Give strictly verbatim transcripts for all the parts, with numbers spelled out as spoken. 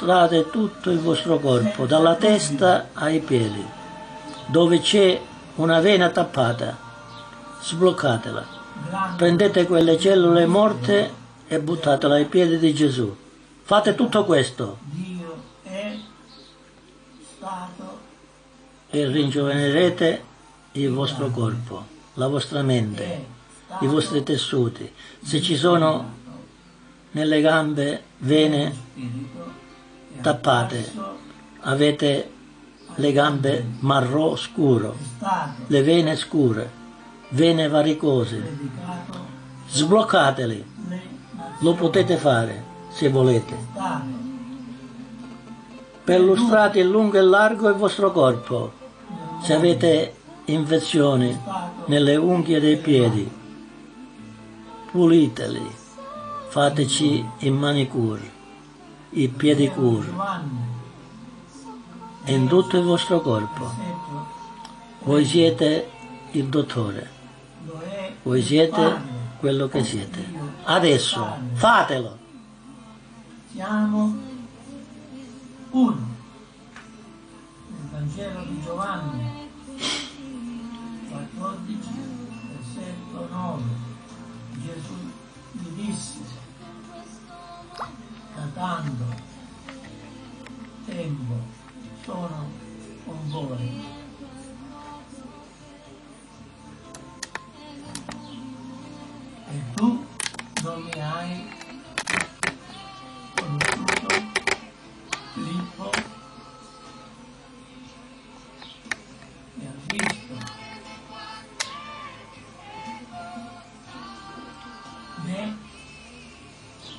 mostrate tutto il vostro corpo, dalla testa ai piedi, dove c'è una vena tappata, sbloccatela, prendete quelle cellule morte e buttatela ai piedi di Gesù. Fate tutto questo e ringiovenerete il vostro corpo, la vostra mente, i vostri tessuti. Se ci sono nelle gambe vene tappate, avete le gambe marrò scuro, le vene scure, vene varicose, sbloccateli, lo potete fare se volete. Perlustrate in lungo e largo il vostro corpo. Se avete infezioni nelle unghie dei piedi, puliteli. Fateci il manicure, il pedicure, in tutto il vostro corpo. Voi siete il dottore, voi siete quello che siete. Adesso fatelo! Siamo uno. Nel Vangelo di Giovanni, quattordici, versetto nove, Gesù gli disse, da tanto tempo sono con voi. E tu non mi hai conosciuto, Filippo, mi ha visto, né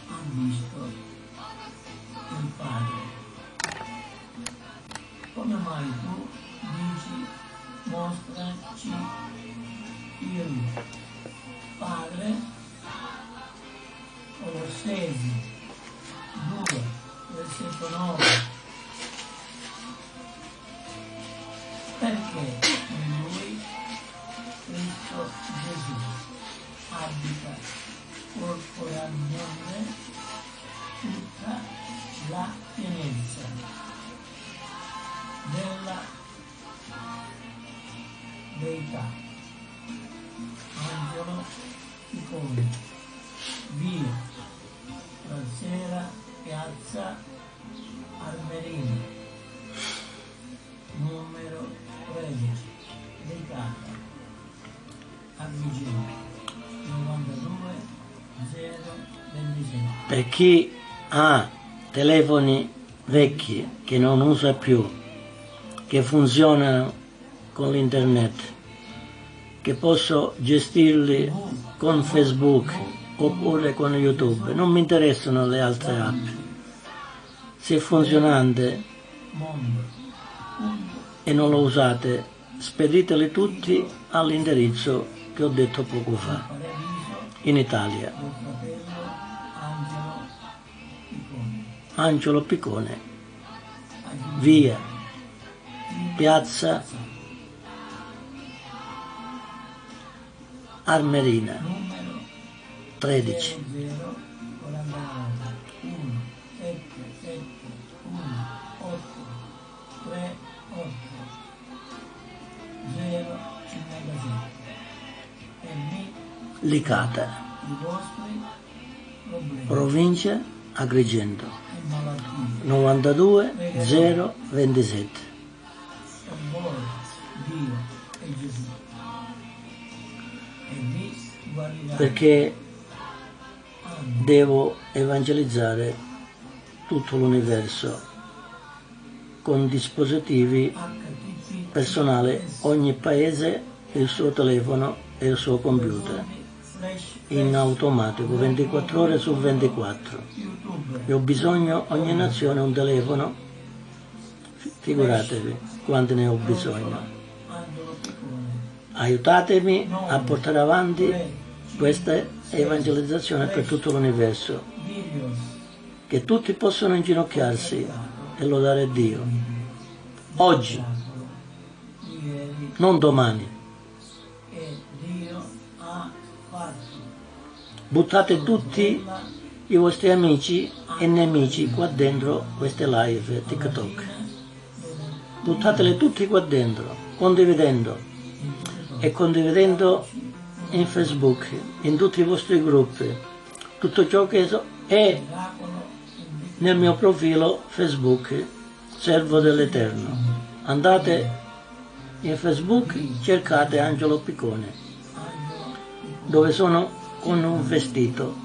ha visto il Padre. Come mai tu dici, mostraci il Padre? Colossesi due, versetto nove. Perché in lui Cristo Gesù abita corpo e anima, tutta la pienezza della Deità. Angelo Picone, via Francera, piazza Almerini, numero tre, Deità, Avvicino, novantadue. Per chi ha telefoni vecchi che non usa più, che funzionano con l'internet, che posso gestirli con Facebook oppure con YouTube, non mi interessano le altre app, se è funzionante e non lo usate, spediteli tutti all'indirizzo che ho detto poco fa. In Italia, Angelo Picone, via piazza Armerina tredici, Licata, provincia Agrigento, novantadue zero ventisette. Perché devo evangelizzare tutto l'universo con dispositivi personali, ogni paese il suo telefono e il suo computer, in automatico ventiquattro ore su ventiquattro. E ho bisogno, ogni nazione un telefono, figuratevi quanti ne ho bisogno. Aiutatemi a portare avanti questa evangelizzazione per tutto l'universo, che tutti possano inginocchiarsi e lodare Dio oggi, non domani. Buttate tutti i vostri amici e nemici qua dentro queste live TikTok. Buttatele tutti qua dentro, condividendo e condividendo in Facebook, in tutti i vostri gruppi, tutto ciò che è nel mio profilo Facebook, Servo dell'Eterno. Andate in Facebook, cercate Angelo Picone, dove sono con un vestito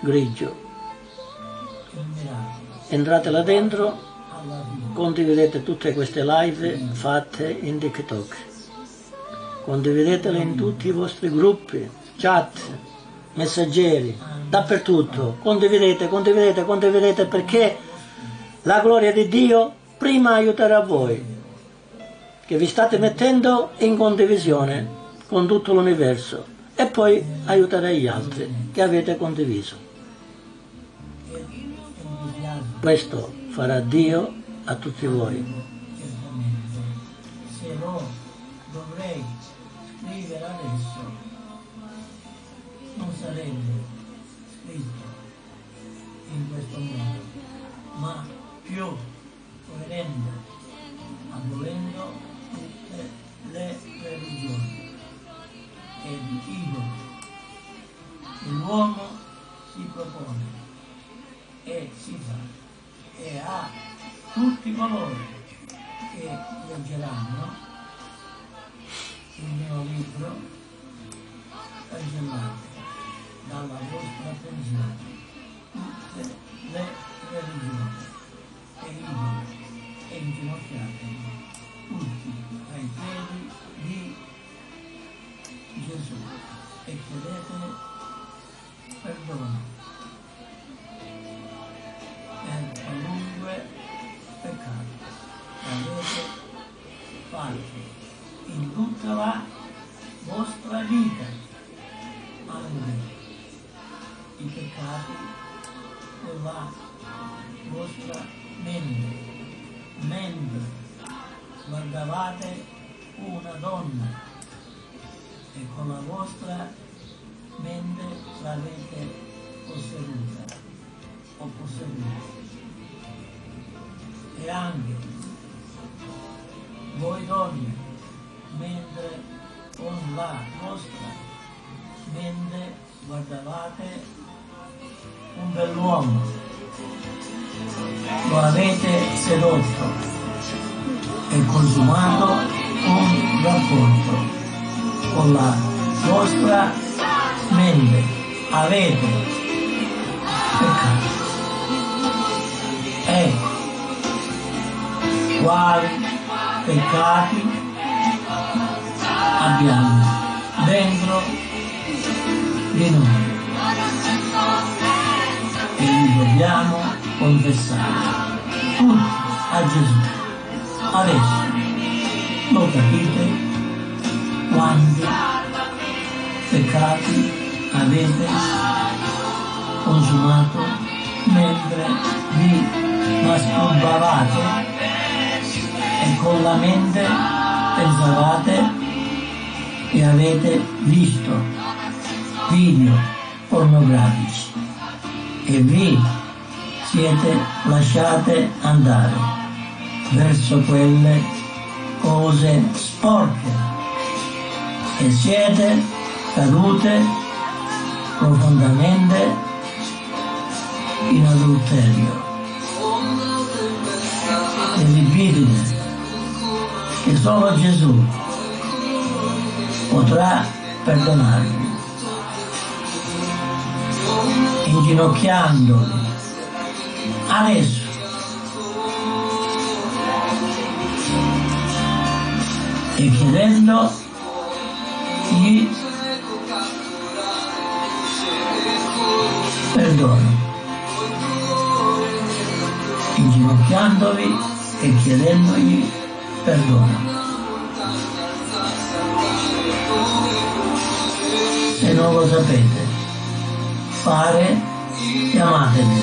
grigio. Entrate là dentro, condividete tutte queste live fatte in TikTok, condividetele in tutti i vostri gruppi, chat, messaggeri, dappertutto. Condividete, condividete, condividete, perché la gloria di Dio prima aiuterà voi, che vi state mettendo in condivisione con tutto l'universo, e poi aiutare gli altri che avete condiviso. Questo farà Dio a tutti voi. Dovrei scrivere adesso, non sarebbe scritto in questo modo, ma più coerente, abolendo tutte le religioni. E dico, l'uomo si propone e si fa, e ha tutti coloro che leggeranno il mio libro cancellato dalla vostra attenzione tutte le religioni, e idoli, e inginocchiatevi tutti ai piedi di Gesù e chiedete perdono per qualunque peccato avete fatto in tutta la vostra vita, anche i peccati della vostra mente, mentre guardavate una donna e con la vostra mente l'avete posseduta o posseduta. E anche voi donne, mentre con la vostra mente guardavate un bell'uomo, lo avete sedotto e consumato un rapporto. Con la vostra mente avete peccato. E quali peccati abbiamo dentro di noi? E li dobbiamo confessare tutti a Gesù. Adesso lo capite? Quanti peccati avete consumato mentre vi masturbavate e con la mente pensavate e avete visto video pornografici e vi siete lasciate andare verso quelle cose sporche e siete cadute profondamente in adulterio, e libidine, che solo Gesù potrà perdonarvi, inginocchiandovi adesso. E chiedendo perdono, inginocchiandovi e chiedendogli perdono. Se non lo sapete fare, chiamatemi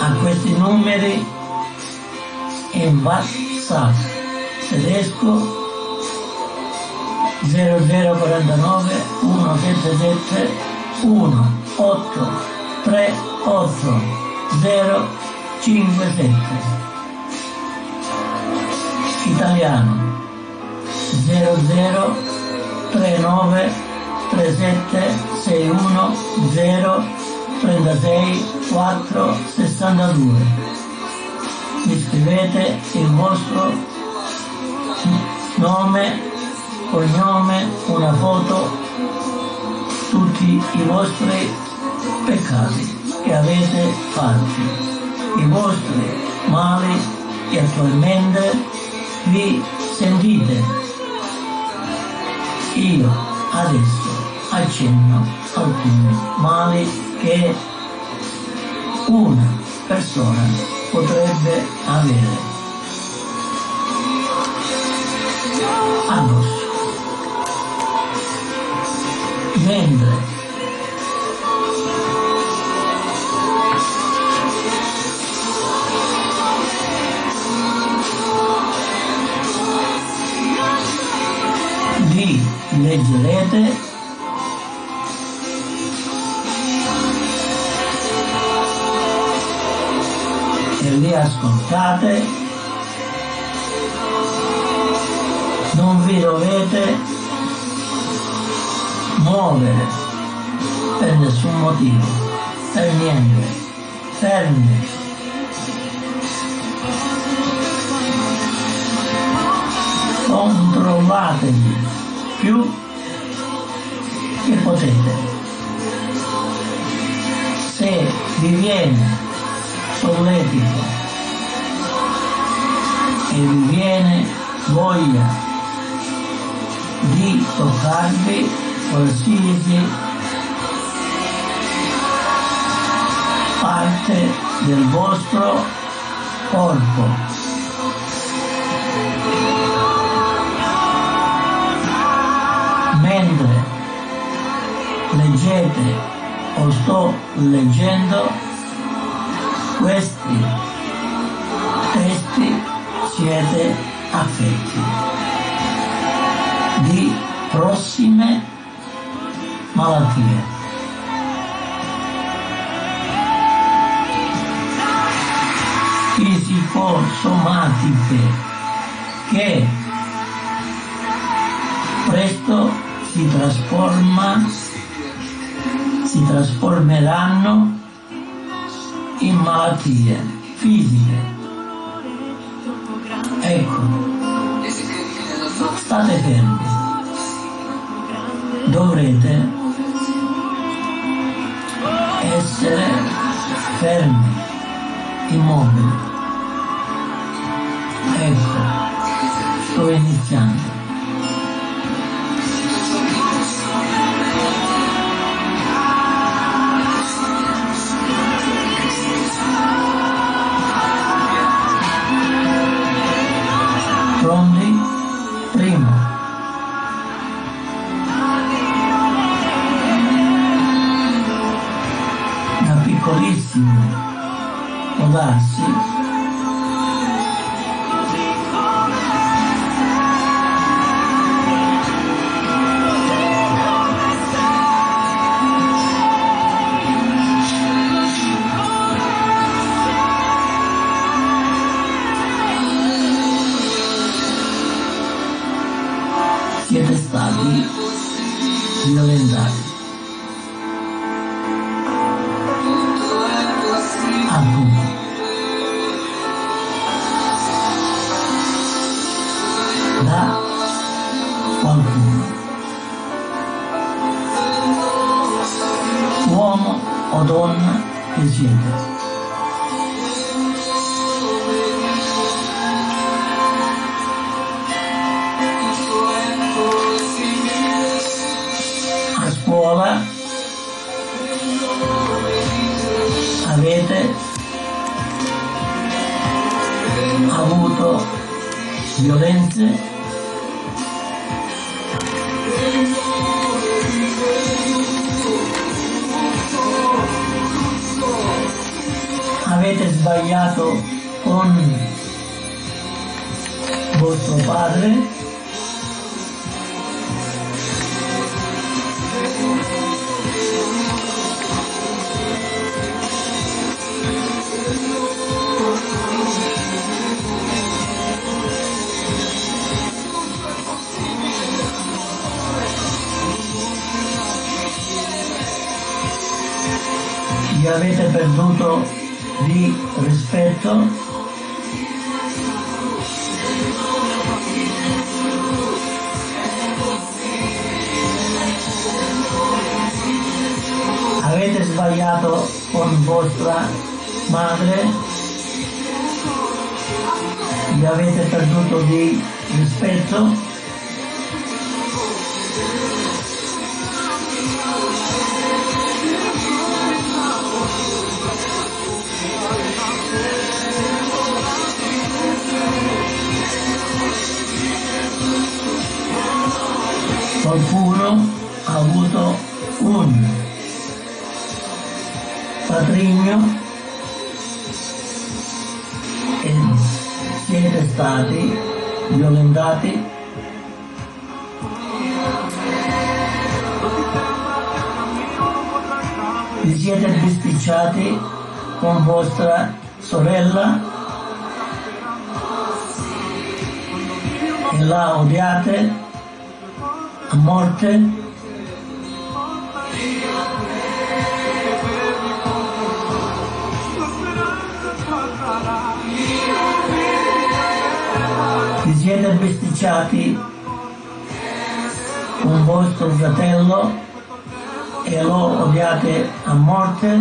a questi numeri in WhatsApp tedesco zero zero quarantanove centosettantasette centootto tre otto zero cinque sette. Italiano zero zero tre nove tre sette sei uno zero tre sei quattro sessantadue. Mi scrivete il vostro nome, cognome, una foto, tutti i vostri peccati che avete fatti, i vostri mali che attualmente vi sentite. Io adesso accenno alcuni mali che una persona potrebbe avere addosso. Mentre di leggerete e li ascoltate, non vi dovete muovere per nessun motivo, per niente, fermi. Controllatevi più che potete. Se vi viene solletico e vi viene voglia di toccarvi qualsiasi parte del vostro corpo, mentre leggete o sto leggendo questi testi, siete affetti di prossime malattie. Fisico-somatiche che presto si trasforma, si trasformeranno in malattie fisiche. Ecco, state fermi, dovrete essere fermi, immobili. Ecco, sto iniziando. Pronti? Primo. Da piccolissimo può darsi siete stati violentati, appunto. Da qualcuno, uomo o donna che siete. Avete avuto violenze, avete sbagliato con vostro padre, perduto di rispetto, avete sbagliato con vostra madre, vi avete perduto di rispetto. Qualcuno ha avuto un patrigno e siete stati violentati, vi siete bisticciati con vostra sorella e la odiate a morte, vi siete bisticciati con vostro fratello e lo odiate a morte,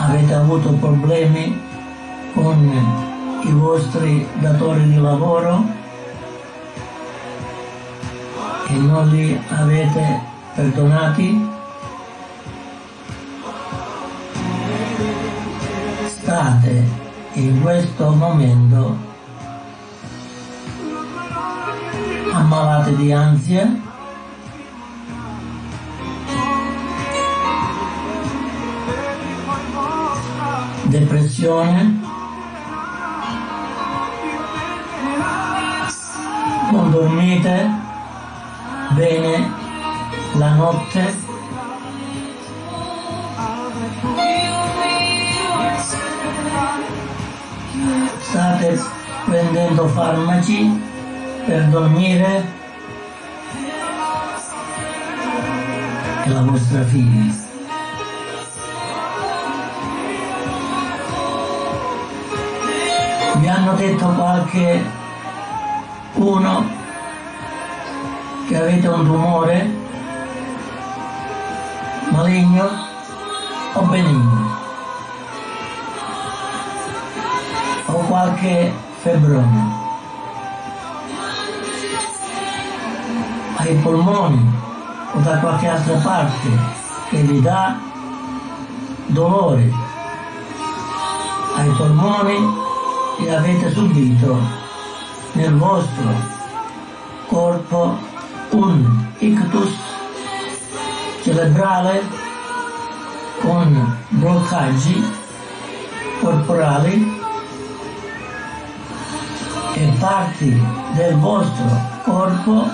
avete avuto problemi con i vostri datori di lavoro e non li avete perdonati, state in questo momento ammalate di ansia, depressione, non dormite bene la notte, state prendendo farmaci per dormire e la vostra figlia vi hanno detto qualche uno che avete un tumore maligno o benigno o qualche febbrone ai polmoni o da qualche altra parte che vi dà dolore ai polmoni che avete subito nel vostro corpo un ictus cerebrale con bloccaggi corporali e parti del vostro corpo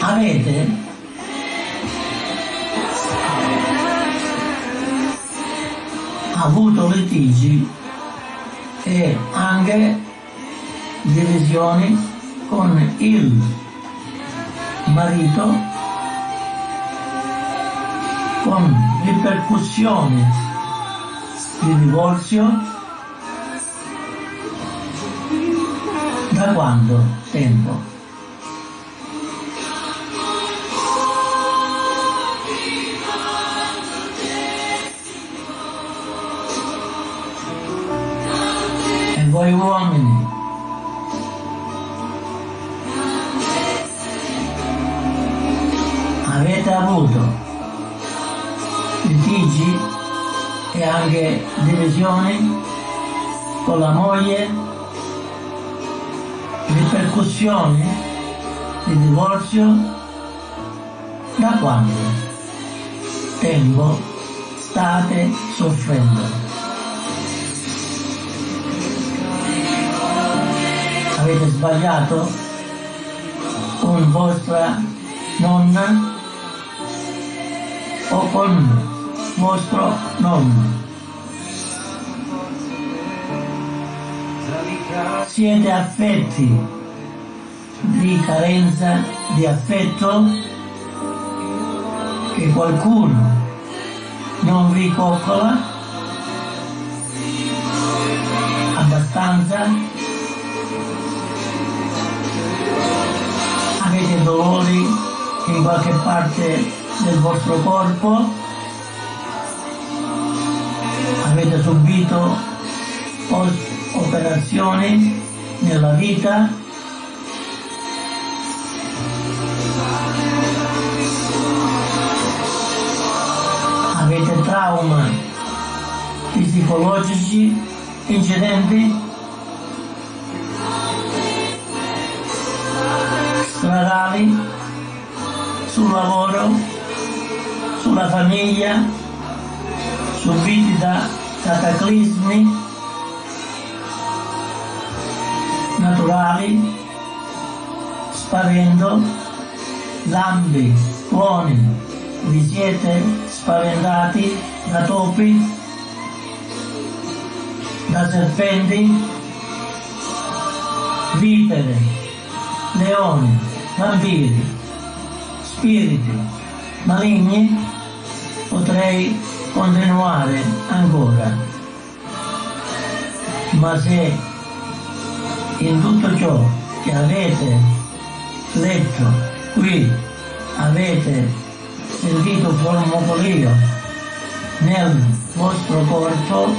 avete avuto litigi e anche divisioni con il marito, con ripercussioni di divorzio. Da quanto tempo? Voi uomini avete avuto litigi e anche divisioni con la moglie, ripercussioni di divorzio, da quanto tempo state soffrendo? Avete sbagliato con vostra nonna o con vostro nonno? Siete affetti di carenza di affetto, che qualcuno non vi coccola abbastanza, avete dolori in qualche parte del vostro corpo, avete subito operazioni nella vita, avete trauma psicologici, incidenti stradali, sul lavoro, sulla famiglia, subiti da cataclismi naturali, spavento, lampi, tuoni, vi siete spaventati da topi, da serpenti, vipere, leoni, vampiri, spiriti maligni, potrei continuare ancora, ma se in tutto ciò che avete letto qui avete sentito formicolio nel vostro corpo,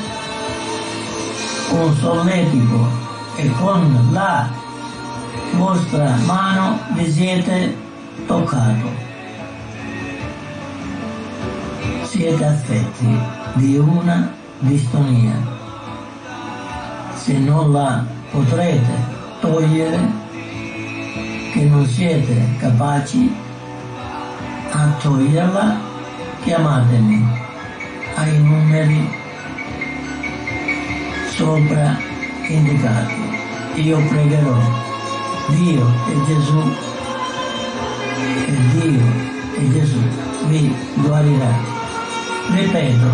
un solletico, e con la vostra mano vi siete toccato, siete affetti di una distonia. Se non la potrete togliere, che non siete capaci a toglierla, chiamatemi ai numeri sopra indicati. Io pregherò Dio e Gesù, e Dio e Gesù vi guarirà. Ripeto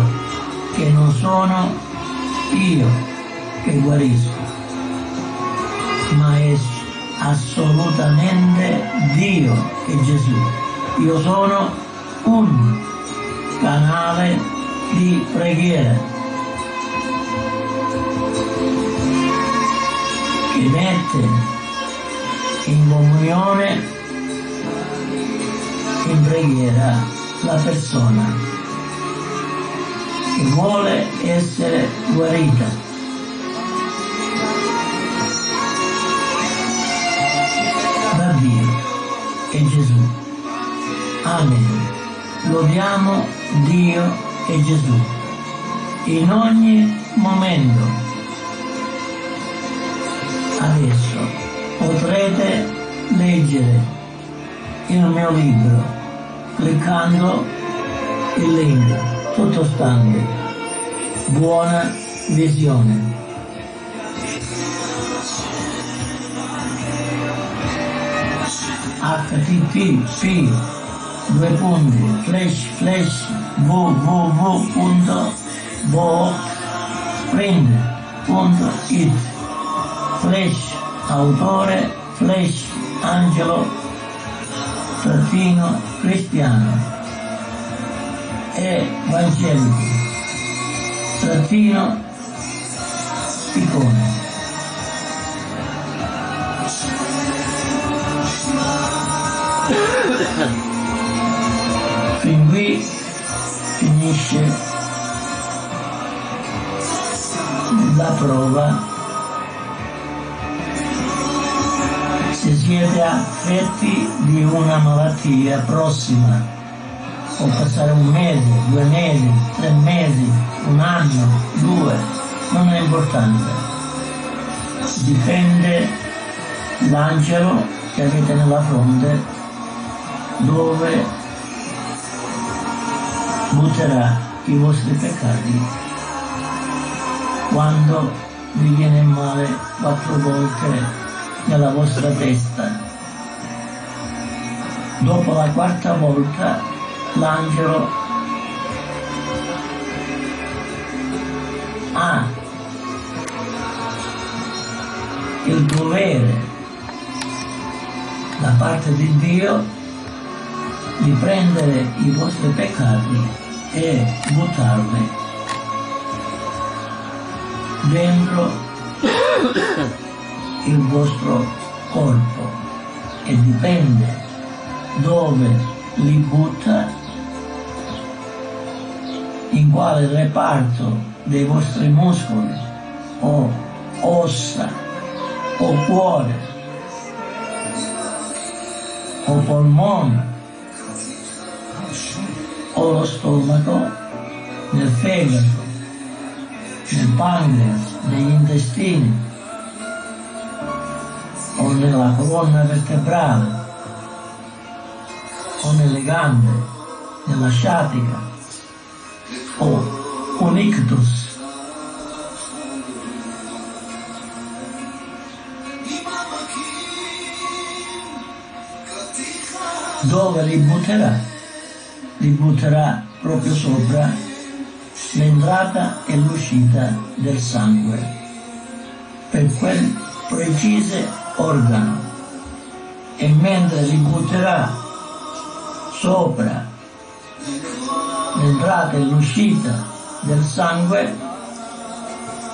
che non sono io che guarisco, ma è assolutamente Dio e Gesù. Io sono un canale di preghiera che mette in comunione, in preghiera, la persona che vuole essere guarita. Dio e Gesù. Amen. Lodiamo Dio e Gesù in ogni momento. Adesso potrete leggere il mio libro cliccando il link sottostante. Buona visione. http www punto bookprint punto it slash angelo trattino cristiano evangelico trattino picone. Fin qui finisce la prova. Se siete affetti di una malattia prossima, può passare un mese, due mesi, tre mesi, un anno, due, non è importante. Dipende l'angelo che avete nella fronte, dove butterà i vostri peccati. Quando vi viene male quattro volte nella vostra testa, dopo la quarta volta l'angelo ha il dovere parte di Dio di prendere i vostri peccati e buttarli dentro il vostro corpo, e dipende dove li butta, in quale reparto dei vostri muscoli o ossa o cuore o polmone o lo stomaco, nel fegato, nel pancreas, negli intestini o nella colonna vertebrale o nelle gambe, nella sciatica o un ictus. Dove li butterà? Li butterà proprio sopra l'entrata e l'uscita del sangue, per quel preciso organo, e mentre li butterà sopra l'entrata e l'uscita del sangue,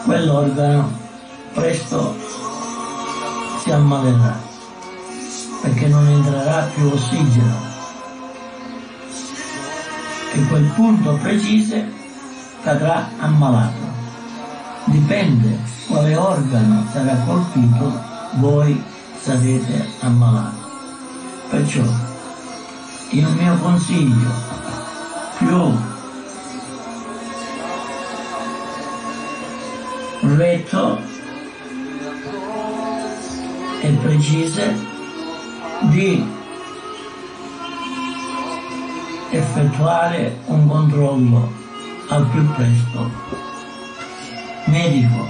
quell'organo presto si ammalerà, perché non entrerà più ossigeno. E quel punto preciso cadrà ammalato. Dipende quale organo sarà colpito, voi sarete ammalati. Perciò il mio consiglio più retto e preciso di effettuare un controllo al più presto medico,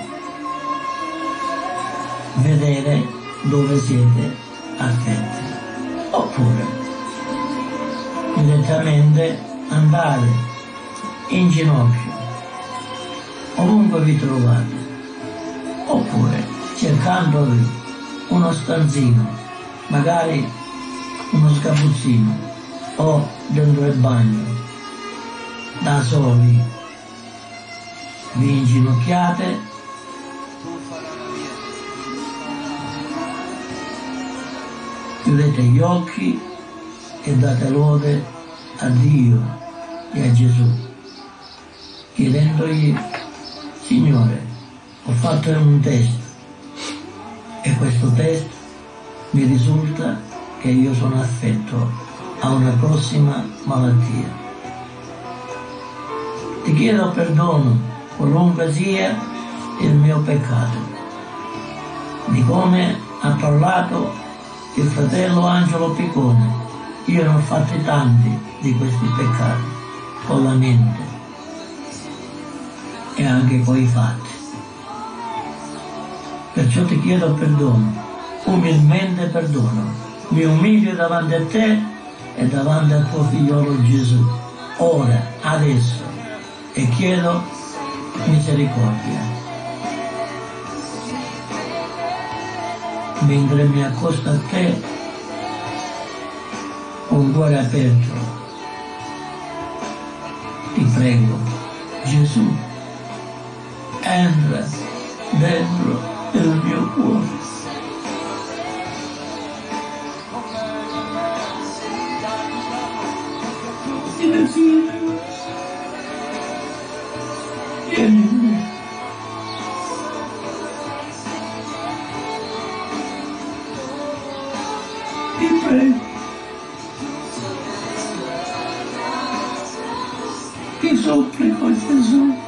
vedere dove siete affetti, oppure direttamente andare in ginocchio ovunque vi trovate, oppure cercandovi uno stanzino, magari uno sgabuzzino o dentro il bagno, da soli vi inginocchiate chiudete gli occhi e date lode a Dio e a Gesù, chiedendogli: Signore, ho fatto un test e questo test mi risulta che io sono affetto a una prossima malattia. Ti chiedo perdono, qualunque sia il mio peccato, di come ha parlato il fratello Angelo Picone. Io ne ho fatti tanti di questi peccati, con la mente e anche coi fatti. Perciò ti chiedo perdono, umilmente perdono, mi umilio davanti a te e davanti al tuo figliolo Gesù, ora, adesso, e chiedo misericordia. Mentre mi accosto a te con cuore aperto, ti prego, Gesù, entra dentro il mio cuore. Ti prego, ti supplico Gesù.